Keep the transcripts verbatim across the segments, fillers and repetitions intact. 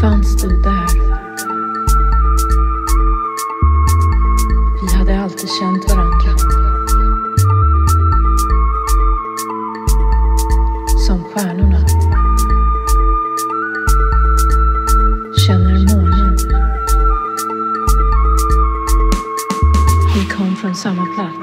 fanns du där. Vi hade alltid känt varandra. Som stjärnorna känner månen. Vi kom från samma plats.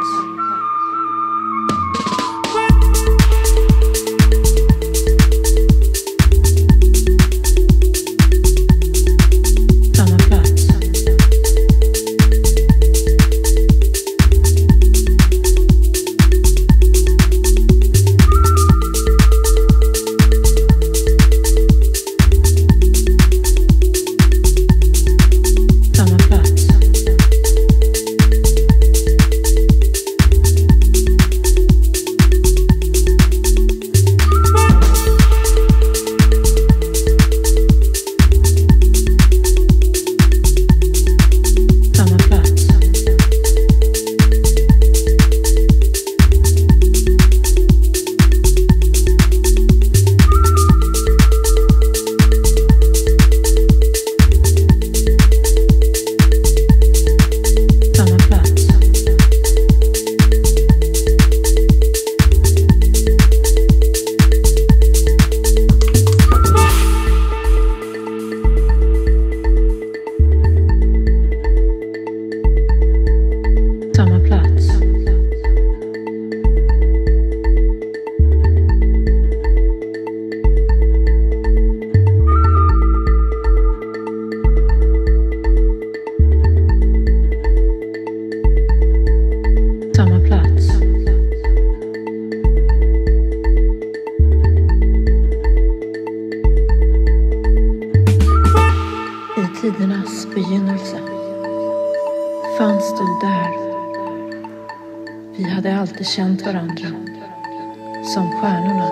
Tidernas begynnelse fanns du där. Vi hade alltid känt varandra. Som stjärnorna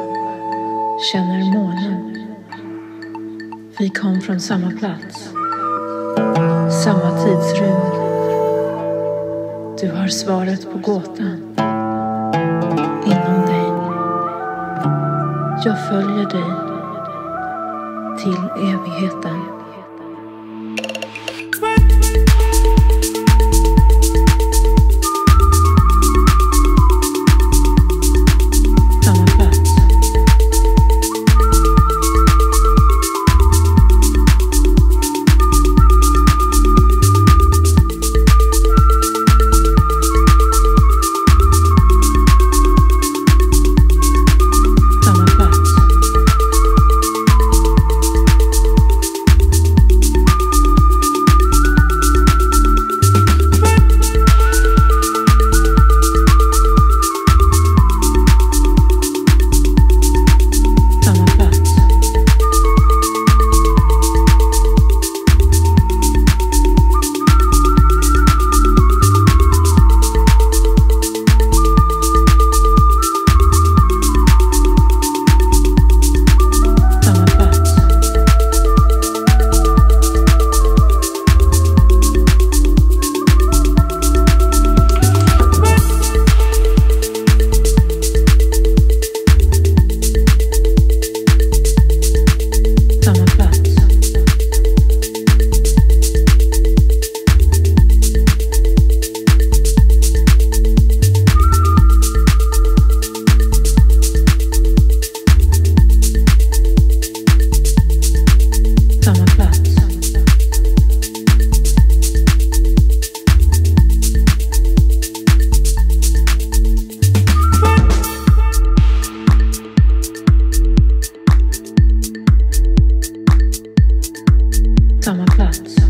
känner månen. Vi kom från samma plats. Samma tidsrymd. Du har svaret på gåtan. Inom dig. Jag följer dig. Till evigheten. Samma plats.